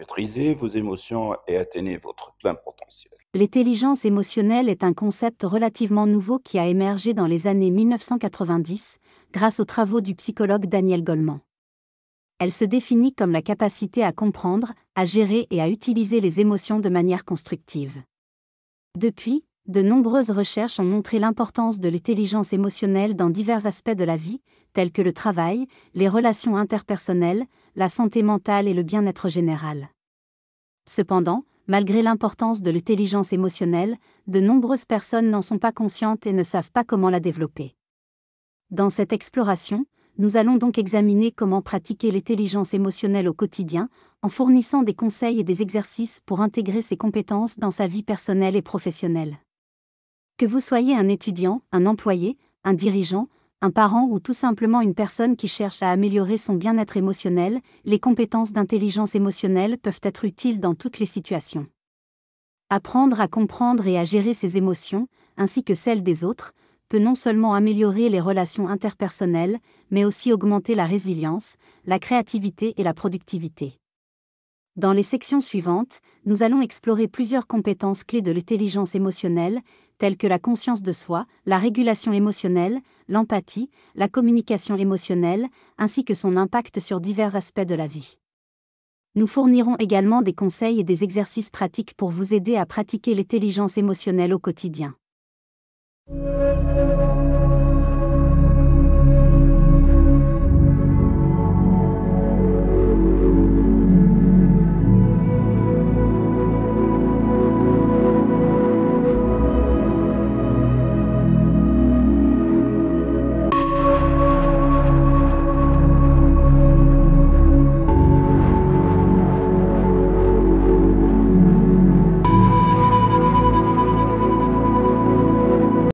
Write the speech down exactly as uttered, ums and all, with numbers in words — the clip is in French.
Maîtrisez vos émotions et atteignez votre plein potentiel. L'intelligence émotionnelle est un concept relativement nouveau qui a émergé dans les années mille neuf cent quatre-vingt-dix, grâce aux travaux du psychologue Daniel Goleman. Elle se définit comme la capacité à comprendre, à gérer et à utiliser les émotions de manière constructive. Depuis, de nombreuses recherches ont montré l'importance de l'intelligence émotionnelle dans divers aspects de la vie, tels que le travail, les relations interpersonnelles, la santé mentale et le bien-être général. Cependant, malgré l'importance de l'intelligence émotionnelle, de nombreuses personnes n'en sont pas conscientes et ne savent pas comment la développer. Dans cette exploration, nous allons donc examiner comment pratiquer l'intelligence émotionnelle au quotidien, en fournissant des conseils et des exercices pour intégrer ces compétences dans sa vie personnelle et professionnelle. Que vous soyez un étudiant, un employé, un dirigeant, un parent ou tout simplement une personne qui cherche à améliorer son bien-être émotionnel, les compétences d'intelligence émotionnelle peuvent être utiles dans toutes les situations. Apprendre à comprendre et à gérer ses émotions, ainsi que celles des autres, peut non seulement améliorer les relations interpersonnelles, mais aussi augmenter la résilience, la créativité et la productivité. Dans les sections suivantes, nous allons explorer plusieurs compétences clés de l'intelligence émotionnelle, telles que la conscience de soi, la régulation émotionnelle, l'empathie, la communication émotionnelle, ainsi que son impact sur divers aspects de la vie. Nous fournirons également des conseils et des exercices pratiques pour vous aider à pratiquer l'intelligence émotionnelle au quotidien. Thank you.